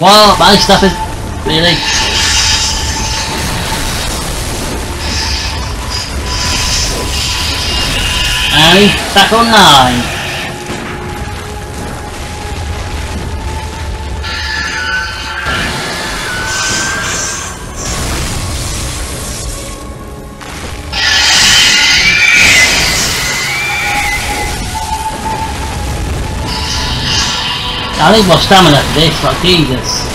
Wow, my stuff is really. Back online. I need more stamina for this, like Jesus.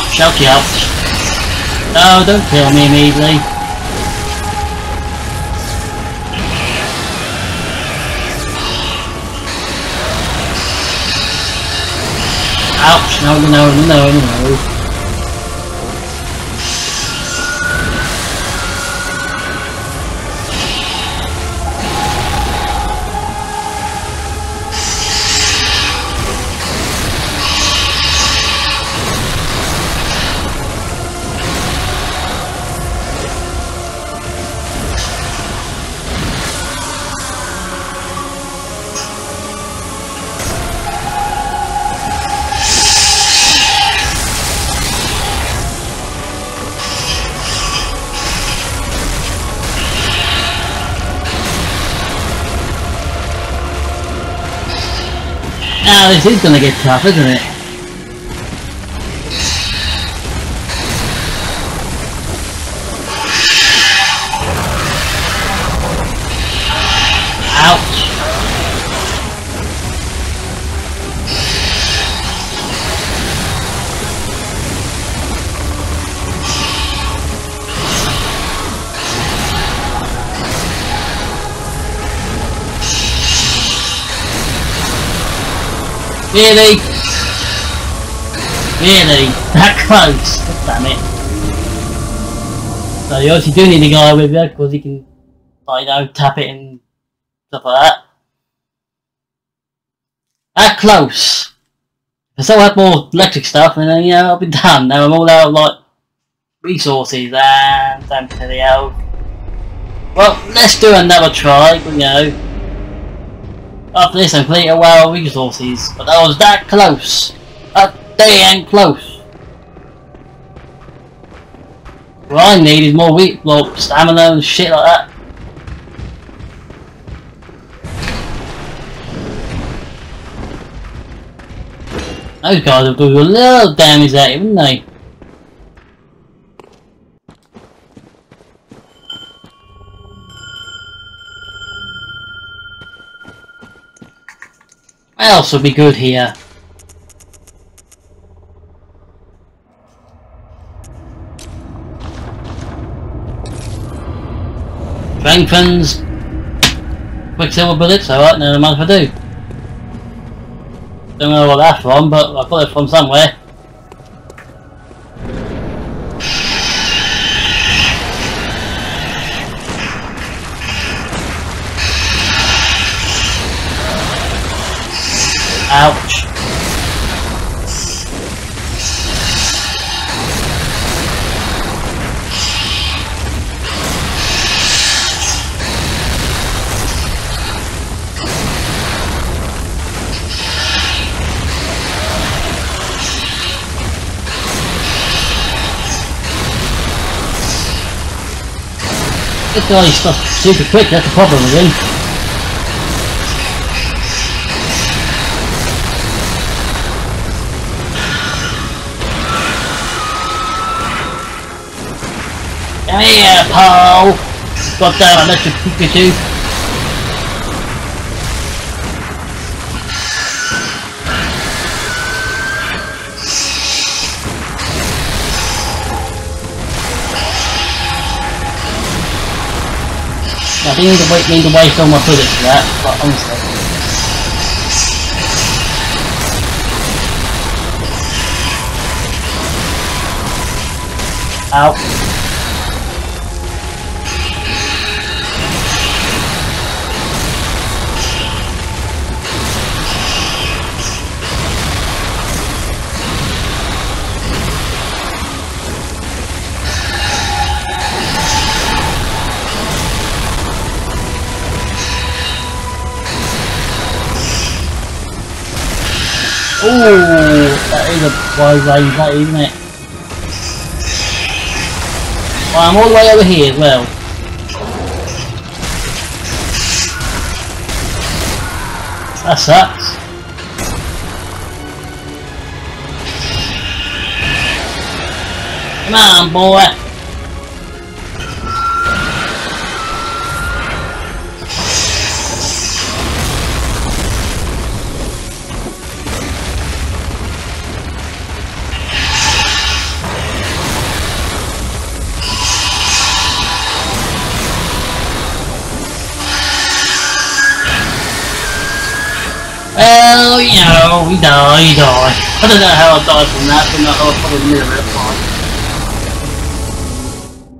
Ouch, ouch, ouch. No, don't kill me immediately. Ouch, no. Now this is gonna get tough, isn't it? Really? Really? That close? Damn it. So you obviously do need a guy with you, because he can, like, you know, tap it and stuff like that. That close! If I still had more electric stuff, then, you know, I'll be done. Now I'm all out of, like, resources and damn to the hell. Well, let's do another try, but, you know. After this, I played a while of resources, but I was that close. That damn close. What I need is more weak, well, stamina and shit like that. Those guys would do a little damage at it, wouldn't they? What else would be good here? Strengthens, quicksilver bullets, alright, no matter if I do. Don't know what that's from, but I got it from somewhere. Ouch. This guy's stuff super quick, that's the problem with him. Yeah, Paarl! Goddamn, I left a Pikachu! I think I need to waste all my bullets for that, but honestly. Ow. Ooh, that is a wide range, that, isn't it? Well, I'm all the way over here as well. That sucks. Come on, boy. Well, you know, we die, you die. I don't know how I died from that, but I was probably near that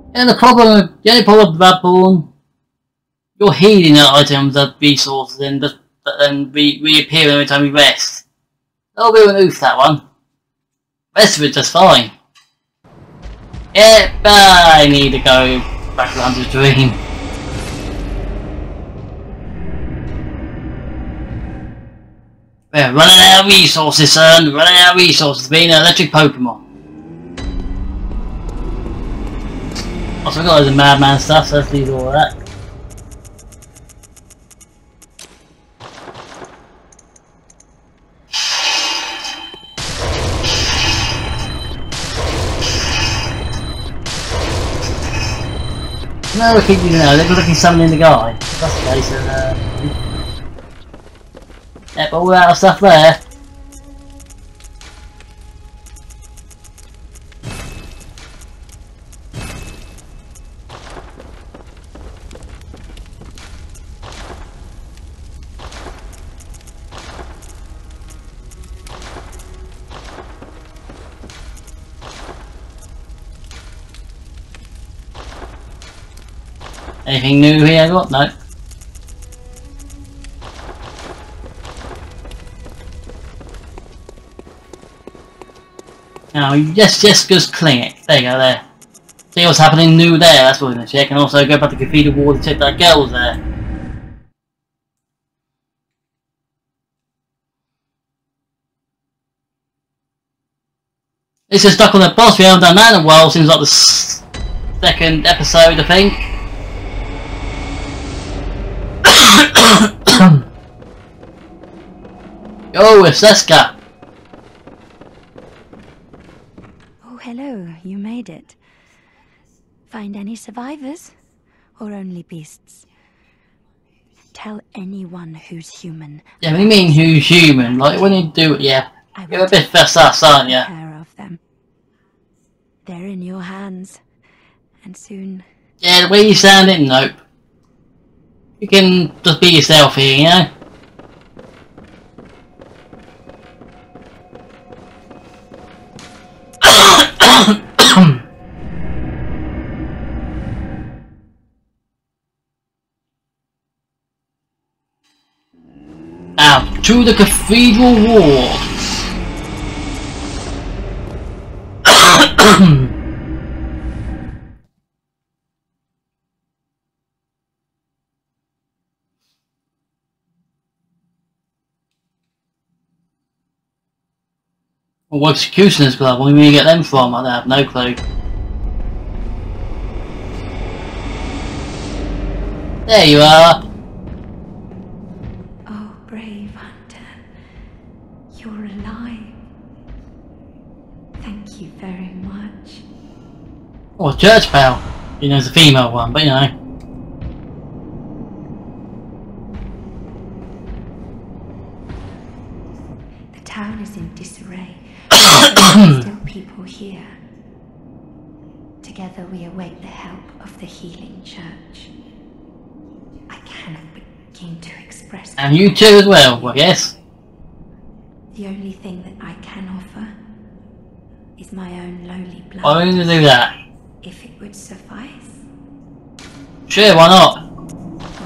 part. And the only problem with Bloodborne, your healing items are resources and reappear every time you rest. That'll be an oof, that one. The rest of it's just fine. Yeah, but I need to go back to the Hunter's Dream. We're running out of resources, son. Running out of resources. Being an electric Pokemon. Also, I've got loads of madman stuff, so let's leave all that. No, I think, you know, they're looking summoning the guy. That's the case, and, yep, all that stuff there. Anything new here? Got no. Now, yes, Jessica's clinic. There you go. There. See what's happening new there. That's what we're gonna check, and also go back to the cathedral wall to check that girl's there. It's just stuck on the boss. We haven't done that in a while. Seems like the second episode, I think. Oh, it's Iosefka! Oh, hello, you made it. Find any survivors? Or only beasts? Tell anyone who's human. Yeah, we mean who's human, like when you do it, yeah. You're a bit fessed up, aren't you? Care of them. They're in your hands. And soon. Yeah, the way you sound it, nope. You can just be yourself here, you know? To the cathedral walls. Well, executioner's club. Where do you get them from? I have no clue. There you are. Or church bell. You know, it's a female one, but you know. The town is in disarray. There are still people here. Together we await the help of the healing church. I cannot begin to express. And you too as well, I guess. The only thing that I can offer is my own lowly blood. I'm going to do that. If it would suffice. Sure, why not?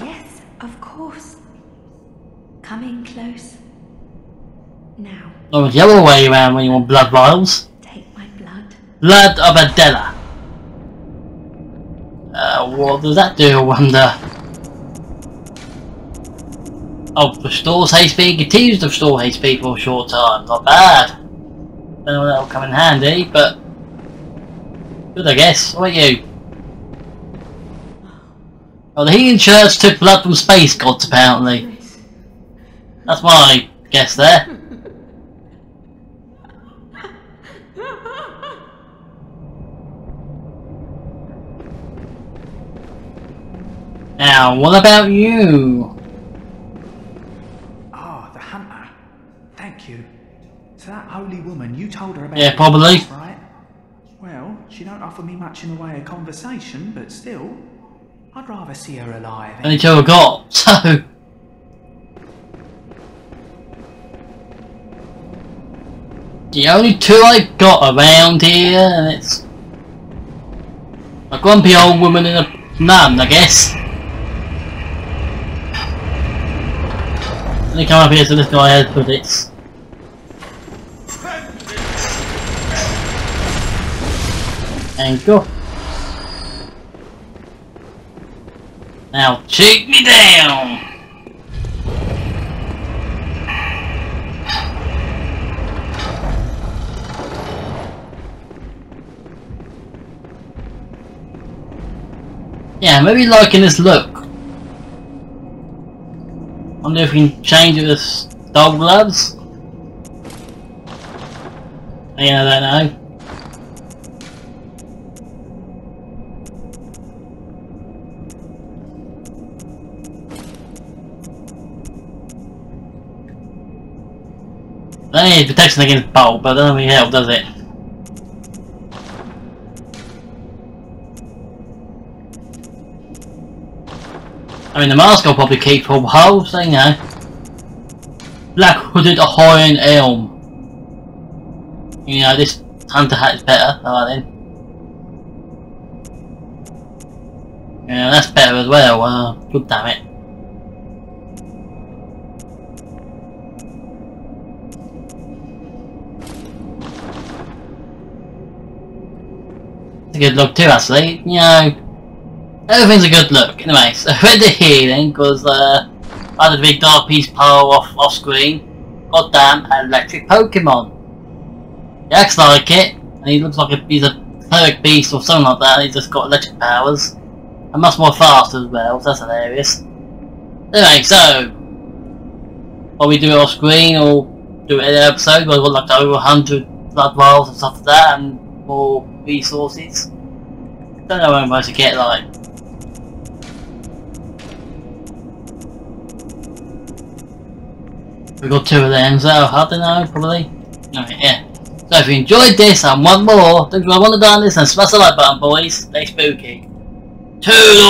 Yes, of course. Come in close. Now. Oh, the other way around when you want blood vials. Take my blood. Blood of Adella. What does that do, I wonder? Oh, restores HP. Continues to restore HP for a short time. Not bad. Don't know that'll come in handy, but. Good, I guess. What about you? Well, the heathen church took blood from space gods, apparently. That's my guess there. Now, what about you? Ah, oh, the hunter. Thank you. So that holy woman, you told her about. Yeah, probably. Well, she don't offer me much in the way of conversation, but still, I'd rather see her alive. Only two I got, so. The only two I got around here, and it's a grumpy old woman and a nun, I guess. Let me come up here so this guy has put it. And go. Now take me down. Yeah, maybe liking this look. Wonder if we can change it with dog gloves. Yeah, I don't know. I need protection against Bolt, but I don't really help, does it? I mean, the mask will probably keep for a while, so you know. Black hooded Hawaiian elm. You know, this hunter hat is better, alright then. Yeah, that's better as well, god damn it. It's a good look too, actually, you know, everything's a good look. Anyway, so we're here then, because I had a big Darkbeast Paarl off screen. Goddamn electric Pokemon. He acts like it, and he looks like he's a cleric beast or something like that, and he's just got electric powers. And much more fast as well, so that's hilarious. Anyway, so while we do it off screen or do it in an episode, we've got like over 100 blood vials and stuff like that and more resources. Don't know what I'm supposed to get like. We've got two of them, so I don't know, probably. Anyway, yeah. So if you enjoyed this and want more, don't forget to run down this and smash the like button, boys. Stay spooky. Toodle!